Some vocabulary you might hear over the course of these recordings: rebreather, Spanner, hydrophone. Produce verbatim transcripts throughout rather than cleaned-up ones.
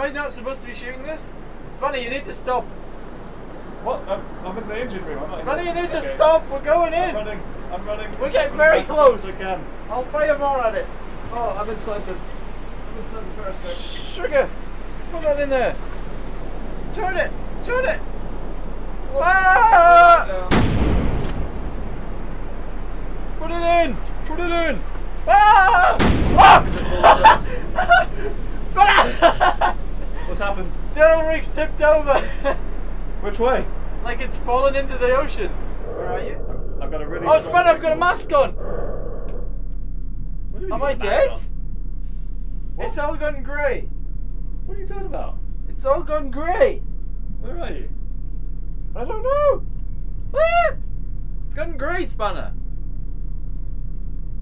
Am I not supposed to be shooting this? Spanner, you need to stop. What? I'm, I'm in the engine room. Spanner, you need okay. to stop. We're going in. I'm running. I'm running. We're getting very close. I can. I'll fire more at it. Oh, I'm inside the. I'm inside the periscope. Sugar. Put that in there. Turn it. Turn it. Ah! Put it in. Put it in. Ah! Ah! Spanner! What's happened? The oil rig's tipped over. Which way? Like it's fallen into the ocean. Where are you? I've got a really. Oh, Spanner! I've got a mask on. Am I dead? It's all gone grey. What are you talking about? It's all gone grey. Where are you? I don't know. Ah! It's gone grey, Spanner.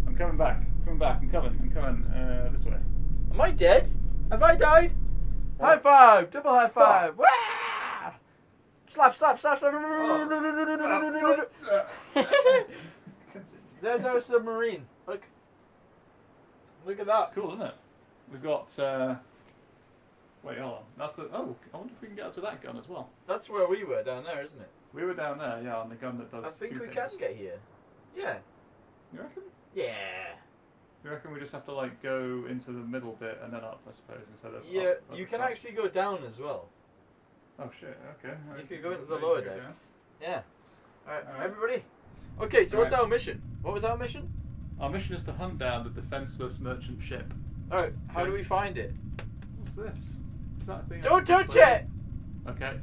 I'm coming back. I'm coming back. I'm coming. I'm coming uh, this way. Am I dead? Have I died? What? High five! Double high five! Oh. Wah! Slap! Slap! Slap! Slap! Oh. There's our submarine. Look. Look at that. It's cool, isn't it? We've got. Uh... Wait, hold on. That's the. Oh, I wonder if we can get up to that gun as well. That's where we were down there, isn't it? We were down there, yeah, on the gun that does. I think two we things. can get here. Yeah. You reckon? Yeah. You reckon we just have to like go into the middle bit and then up, I suppose, instead of. Yeah, up, up you can front. actually go down as well. Oh shit! Okay. You could go into the lower decks. Yeah. All right, All right, everybody. Okay, so All what's right. our mission? What was our mission? Our mission is to hunt down the defenseless merchant ship. All right. How okay. do we find it? What's this? Is that a thing? Don't touch it! Okay.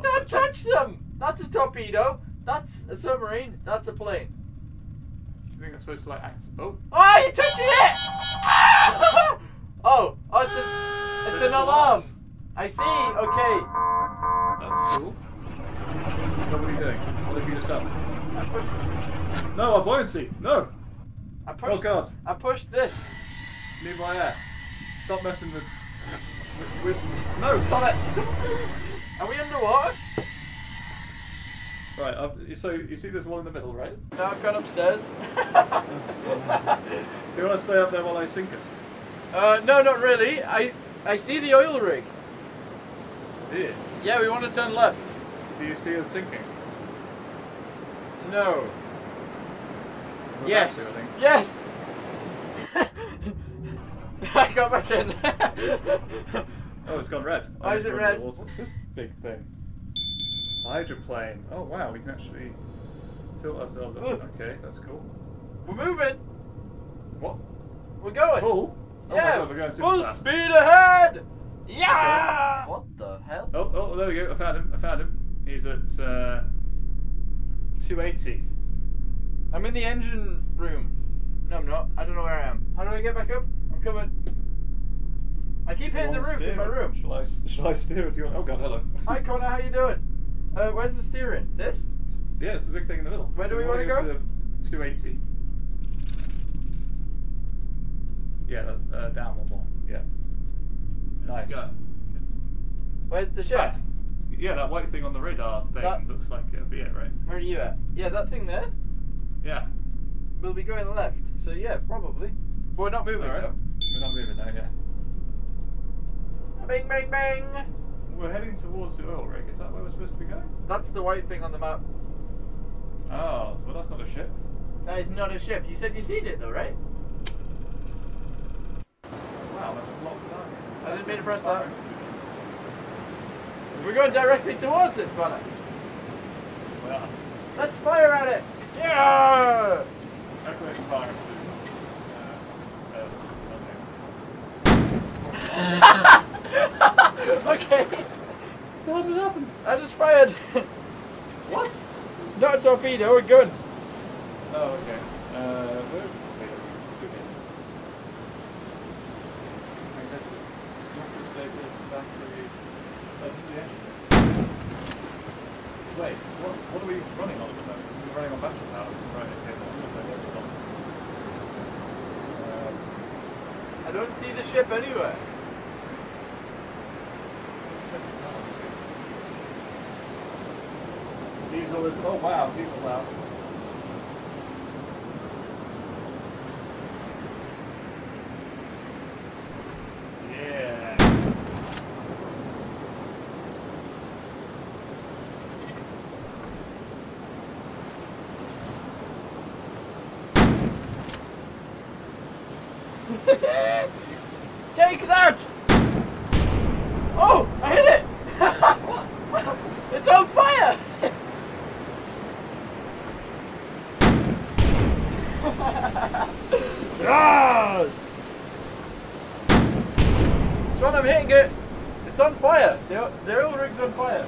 Not Don't touch it. them! That's a torpedo. That's a submarine. That's a plane. Do you think I'm supposed to like act? Oh! Oh, you're touching it! Ah! Oh, oh, it's, a, it's an alarm. I see. Okay. That's cool. So what are you doing? What have you just done? I pushed. No, our buoyancy. No. I pushed. Oh God! I pushed this. Leave my air. Stop messing with. With, with, no, stop it! Are we underwater? Right, I've, so you see there's one in the middle, right? No, I've gone upstairs. Do you want to stay up there while I sink us? Uh, no, not really. I I see the oil rig. Do you? Yeah, we want to turn left. Do you see us sinking? No. We're yes. Back, yes! I got back in. Oh, it's gone red. Why oh, is it red? What's this big thing? Hydroplane. Oh wow, we can actually tilt ourselves up. Ooh. Okay, that's cool. We're moving. What? We're going. Full? Oh yeah. My God, we're going super Full fast. speed ahead. Yeah. Okay. What the hell? Oh, oh, there we go. I found him. I found him. He's at uh, two eighty. I'm in the engine room. No, I'm not. I don't know where I am. How do I get back up? Come on. I keep hitting the roof steering. in my room. Shall I, shall I steer it? Do you want... Oh God, hello. Hi Connor, how you doing? Uh, where's the steering? This? Yeah, it's the big thing in the middle. Where so do we, we want to go? go? To two eighty. Yeah, uh, down one more. Yeah. Nice. Go. Where's the ship? Right. Yeah, that white thing on the radar thing that... looks like it'll be it, right? Where are you at? Yeah, that thing there? Yeah. We'll be going left, so yeah, probably. But we're not moving right. though. We're not moving now, yeah. Bing, bing, bing! We're heading towards the oil rig. Is that where we're supposed to be going? That's the white thing on the map. Oh, well that's not a ship. That is not a ship. You said you seen it though, right? Wow, that's a blocked target. I didn't mean to press that. We're going directly towards it, Spanner. Well. Let's fire at it! Yeah! Calculate the fire. Okay. What happened? I just fired. What? Not a torpedo, a gun. Oh, okay. Uh, where is the torpedo? Wait, what, what are we running on at the moment? We're running on battery now. Right, okay, uh, I don't see the ship anywhere. Diesel is, oh wow, diesel's out. Yeah. Take that! Oh, I hit it! It's on fire! Yes! It's when I'm hitting it, it's on fire. They're, they're all rigs on fire.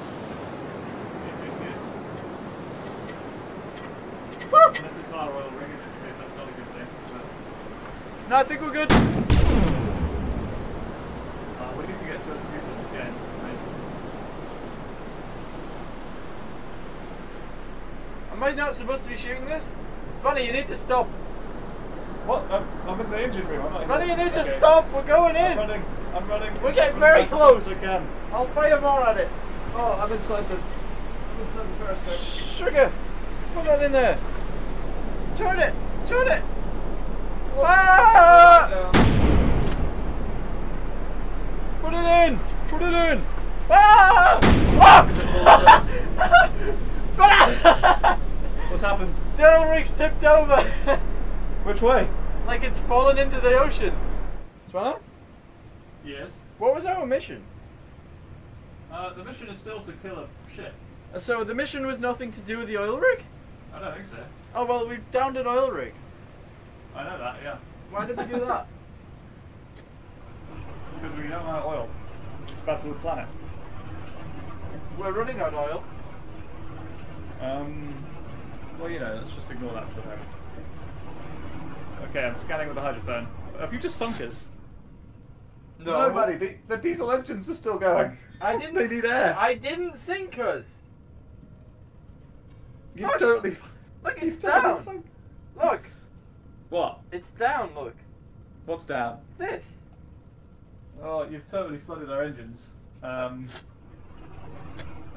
Unless it's not a royal rig, in this case that's not a good thing. No, I think we're good. Uh, we need to get certain people in this game. Am I not supposed to be shooting this? It's funny, you need to stop. What? I'm, I'm in the engine room. I'm Funny, you need okay. to stop. We're going in. I'm running. I'm running. We're getting very close. As I can. I'll fire more at it. Oh, I'm inside the. I'm inside the first thing. Sugar. Put that in there. Turn it. Turn it. Ah! Put it in. Put it in. Ah! Ah! Spanner! What's happened? The oil rig's tipped over. Which way? Like it's fallen into the ocean. Spanner? Yes. What was our mission? Uh, the mission is still to kill a ship. So the mission was nothing to do with the oil rig? I don't think so. Oh, well, we've downed an oil rig. I know that, yeah. Why did we do that? Because we don't have oil. It's bad for the planet. We're running out of oil. Um, well, you know, let's just ignore that for a moment. Okay, I'm scanning with the hydrophone. Have you just sunk us? No. Nobody. The, the diesel engines are still going. I didn't. They need air. I didn't sink us. You look, totally. Look, it's down. Totally look. What? It's down. Look. What's down? This. Oh, you've totally flooded our engines. Um.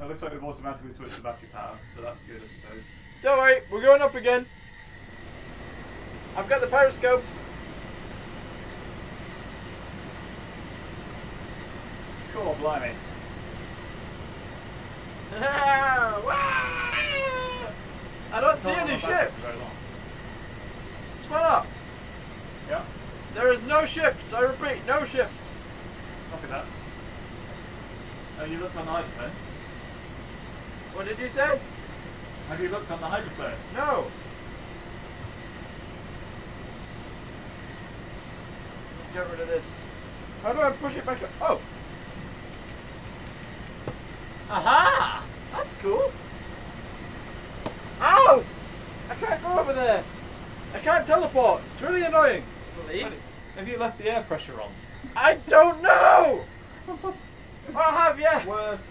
It looks like we've automatically switched to battery power, so that's good, I suppose. Don't worry, we're going up again. I've got the periscope. Oh, blimey. I don't see any ships. Spun up. Yeah. There is no ships. I repeat, no ships. Look at that. Oh, you looked on the hydrophone. What did you say? Have you looked on the hydrophone? No. Get rid of this. How do I push it back up? Oh. Aha! That's cool. Ow! I can't go over there. I can't teleport. It's really annoying. Have you left the air pressure on? I don't know! I have, yeah. Worst.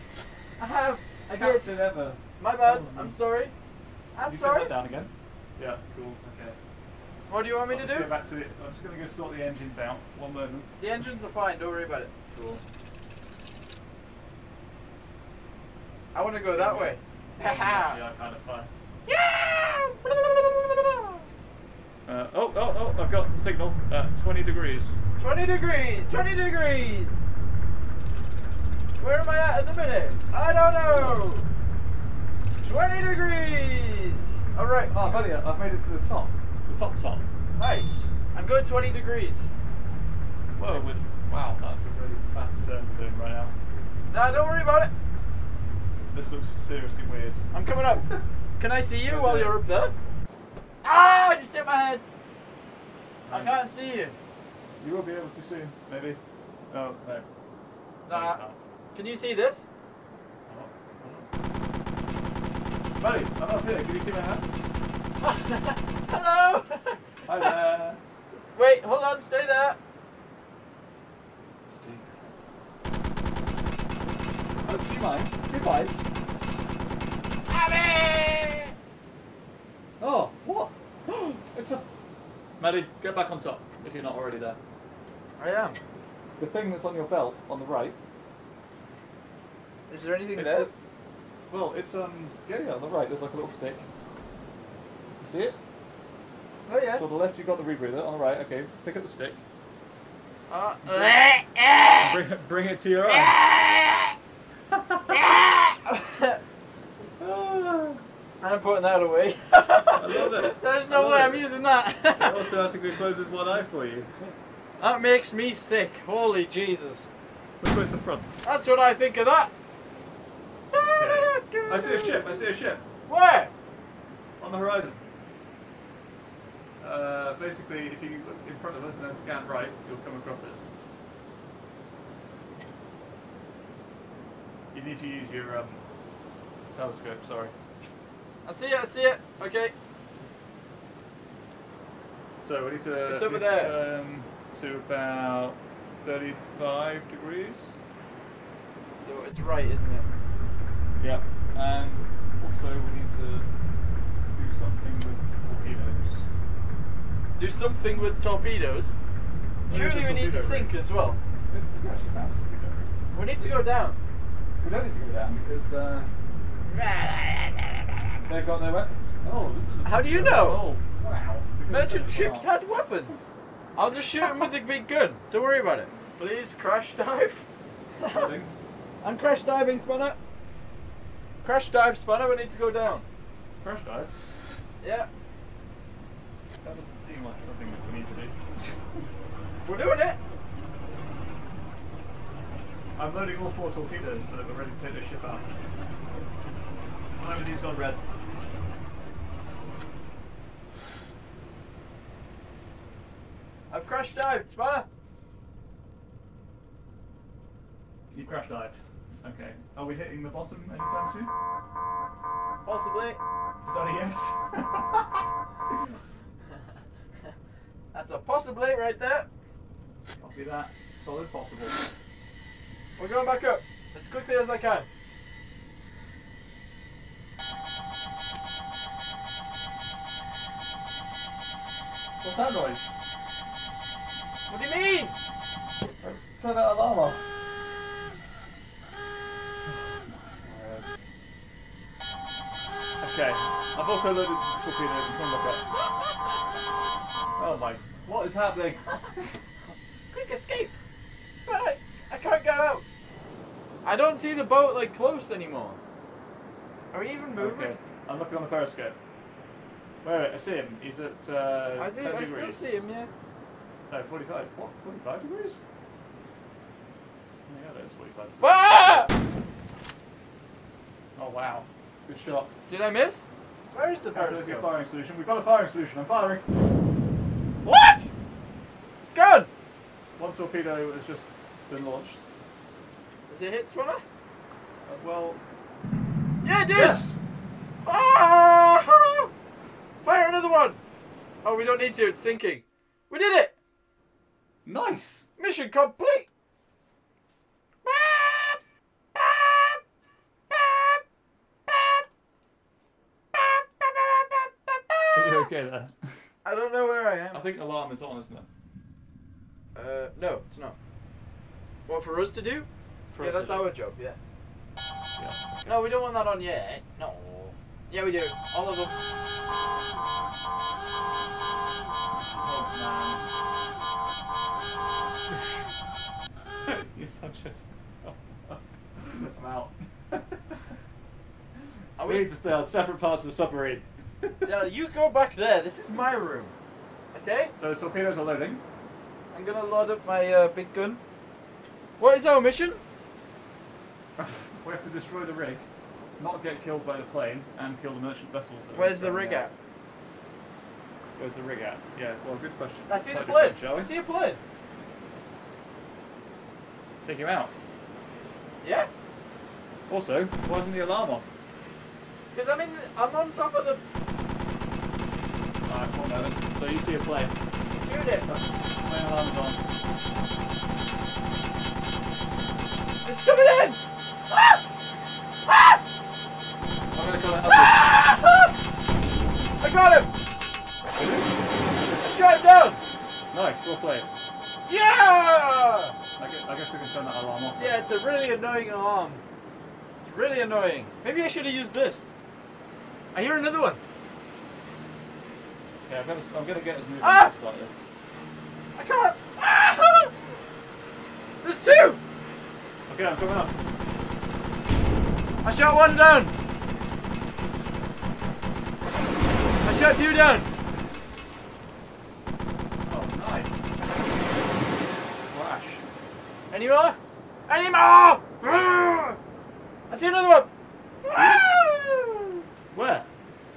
I have. I Captain did. ever. My bad. I'm sorry. I'm you sorry. Put that down again. Yeah, cool. Okay. What do you want me I'll to do? Go back to the, I'm just going to go sort the engines out. One moment. The engines are fine. Don't worry about it. Cool. I want to go that way. Haha! Yeah, kind of fun. Yeah! Uh, oh, oh, oh, I've got the signal. Uh, twenty degrees. twenty degrees! twenty degrees! Where am I at at the minute? I don't know! twenty degrees! Alright. Oh, buddy, I've made it to the top. The top top. Nice. I'm going twenty degrees. Whoa, wow, that's a really fast turn we're doing right now. Nah, don't worry about it. This looks seriously weird. I'm coming up. Can I see you okay. while you're up there? Ah! I just hit my head. Nice. I can't see you. You will be able to soon, maybe. Oh, no. Nah. No. Can you see this? Oh. Oh. Buddy, I'm up here. Can you see my hand? Hello! Hi there. Wait, hold on. Stay there. Stay there. Oh, do you mind? Do you mind? Abby! Oh, what? It's a... Maddie, get back on top, if you're not already there. I am. The thing that's on your belt, on the right... Is there anything there? A... Well, it's, um... Yeah, yeah, on the right, there's like a little stick. You see it? Oh, yeah. So on the left, you've got the rebreather. On the right, okay, pick up the stick. Uh, bring, bring, bring it to your eye. I'm putting that away. I love it. There's no way I'm using that. It automatically closes one eye for you. That makes me sick. Holy Jesus. Look towards the front. That's what I think of that. Okay. I see a ship. I see a ship. Where? On the horizon. Uh, basically, if you look in front of us and then scan right, you'll come across it. You need to use your um, telescope, sorry. I see it, I see it. Okay. So we need to, it's over there. To turn to about thirty-five degrees. So it's right, isn't it? Yeah. And also we need to do something with torpedoes. Do something with torpedoes? What Surely we need to sink rate? as well. We actually found a torpedo. We need to go down. We don't need to go down because uh, they've got no weapons. Oh, this is a How do you know? Oh, wow. Merchant ships had weapons. I'll just shoot him with a big gun. Don't worry about it. Please crash dive. I'm crash diving, Spanner. Crash dive, Spanner. We need to go down. Crash dive? Yeah. That doesn't seem like something that we need to do. We're doing it. I'm loading all four torpedoes so that we're ready to take this ship out. One over these's gone red. I've crash dived, Spanner! You crash dived. Okay. Are we hitting the bottom anytime soon? Possibly. Is that a yes? That's a possibly right there. Copy that. Solid possible. We're going back up as quickly as I can. What's that noise? What do you mean? Turn that alarm off. Okay, I've also loaded the torpedoes and come back up. Oh my, what is happening? Quick escape! I, I can't get out! I don't see the boat like close anymore. Are we even moving? Okay, I'm looking on the periscope. Wait, wait, I see him. He's at uh, I do, ten I degrees. Still see him, yeah. No, forty-five. What? forty-five degrees? Yeah, that's forty-five. Ah! Oh wow. Good shot. Did I miss? Where is the periscope? Firing solution. We've got a firing solution. I'm firing. What? It's gone. One torpedo has just been launched. Is it hit, Spanner? Uh, well. Yeah, it is. Yes. Ah! Fire another one. Oh, we don't need to. It's sinking. We did it. Nice! Mission complete! Are you okay there? I don't know where I am. I think alarm is on, isn't it? Uh, no, it's not. What, for us to do? For yeah, us that's to our do. job, yeah. yeah okay. No, we don't want that on yet. No. Yeah, we do. All of them. Oh, man. You're such a... I'm out. Are we... we need to stay on separate parts of the submarine. Yeah, you go back there. This is my room. Okay? So torpedoes are loading. I'm going to load up my uh, big gun. What is our mission? We have to destroy the rig, not get killed by the plane, and kill the merchant vessels. Where's the rig at? Where's the rig at? Yeah, well, good question. I see the plane. I see a plane. Take him out. Yeah. Also, why isn't the alarm on? Because I'm in, I'm on top of the. Alright, one moment. So you see a plane. Shoot it. Plane alarm's on. It's coming in. Ah! Ah! I'm gonna call it up. Ah! I got him. I shot him down. Nice, well played. Yeah! I guess, I guess we can turn that alarm off. Yeah, it's a really annoying alarm. It's really annoying. Maybe I should have used this. I hear another one. Yeah, I'm gonna, I'm gonna get as moving ah! slightly. I can't. Ah! There's two. Okay, I'm coming up. I shot one down. I shot two down. Oh, nice. Any more? Any more? I see another one! Where?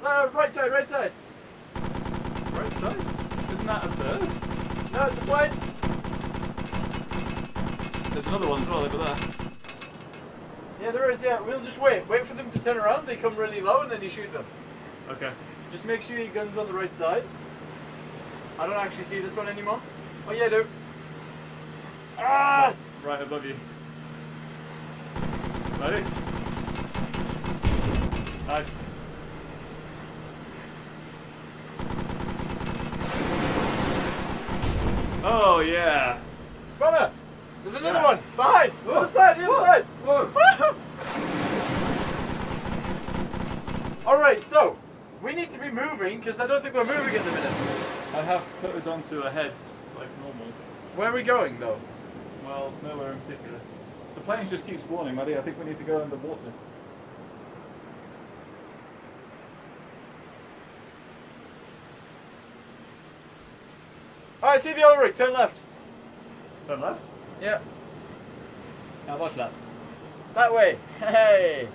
No, right side, right side. Right side? Isn't that a bird? No, it's a plane. There's another one as well over there. Yeah, there is, yeah. We'll just wait. Wait for them to turn around. They come really low and then you shoot them. Okay. Just make sure your gun's on the right side. I don't actually see this one anymore. Oh yeah, I do. Ah! Right above you. Ready? Nice. Oh yeah. Spanner! There's another yeah. one! Behind! The other side! The other side! Alright, so we need to be moving because I don't think we're moving at the minute. I have put us onto a head like normal. Where are we going though? Well, nowhere in particular. The plane just keeps warning, Maddie. I think we need to go underwater. Oh, I see the oil rig. Turn left. Turn left? Yeah. How much left? That way. Hey.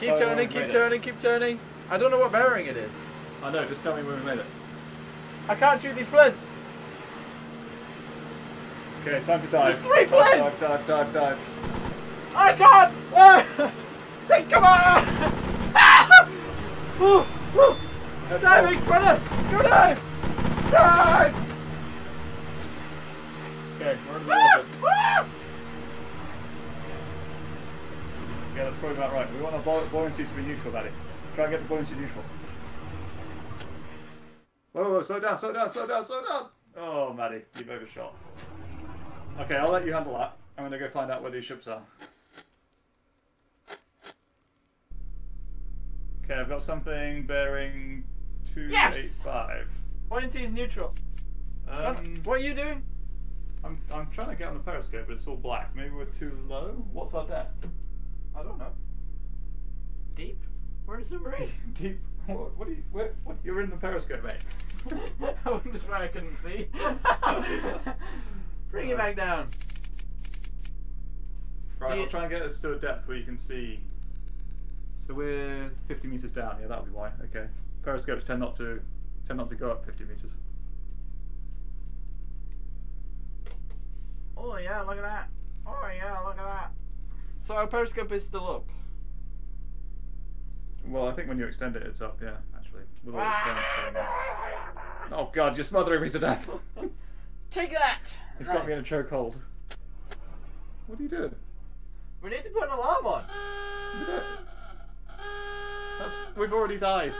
Keep oh, turning, keep turning, it. keep turning. I don't know what bearing it is. I know, just tell me when we made it. I can't shoot these planes. Okay, time to dive. There's three planes! Dive, dive, dive, dive. I can't! Oh. Take, come on! Ah. Ooh, ooh. Diving, brother! Go dive! Dive! Okay, we're in the water. Ah. Yeah, that's probably about right. We want our buoyancy to be neutral, Daddy. Try and get the buoyancy neutral. Whoa, whoa, slow down, slow down, slow down, slow down! Oh, Maddie, you've overshot. Okay, I'll let you handle that. I'm going to go find out where these ships are. Okay, I've got something bearing two eight five. Buoyancy is neutral. Um, what are you doing? I'm, I'm trying to get on the periscope, but it's all black. Maybe we're too low? What's our depth? I don't know. Deep? Where is the marine? Deep? What, what are you, where, what, you're in the periscope, mate. I wonder why I couldn't see. Bring it back down. Right, so I'll try and get us to a depth where you can see. So we're fifty meters down. Yeah, that'll be why. Okay. Periscopes tend not to tend not to go up fifty meters. Oh yeah, look at that. Oh yeah, look at that. So our periscope is still up. Well, I think when you extend it, it's up, yeah, actually. With all the turns coming out. Oh god, you're smothering me to death. Take that! He's right. Got me in a chokehold. What are you doing? We need to put an alarm on. That's, we've already dived.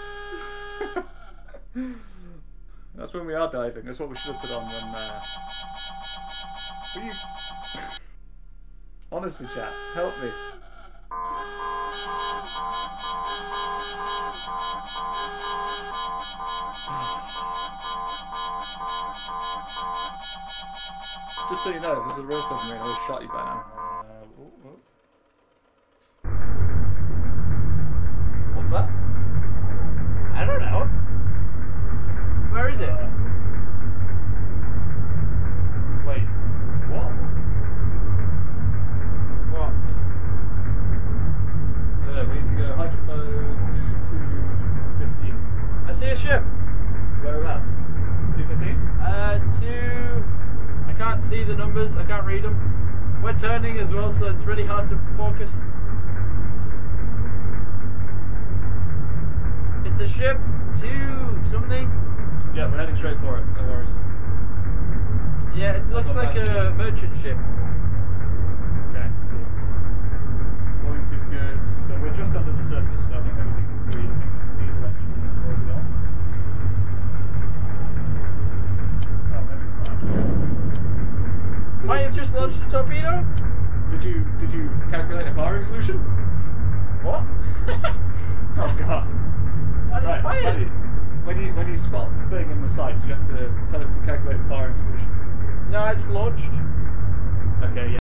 That's when we are diving. That's what we should have put on when... Uh... Will you... Honestly, chat, help me. Just so you know, if it was a real submarine, I would have shot you by now. Uh, whoa, whoa. What's that? I don't know. Where is it? Uh, wait. What? What? I don't know, we need to go hydrophone to two fifteen. I see a ship. Whereabouts? two fifteen? Uh, two... I can't see the numbers, I can't read them. We're turning as well, so it's really hard to focus. It's a ship, two something. Yeah, we're heading straight for it, no worries. Yeah, it looks like a merchant ship. Okay, cool. Points is good, so we're just under the surface, so I think everything will be I think these are actually already on. Might have just launched a torpedo. Did you did you calculate a firing solution? What? Oh god! I just right. fired. When you, when you when you spot the thing in the sight, you have to tell it to calculate a firing solution. No, it's launched. Okay. Yeah.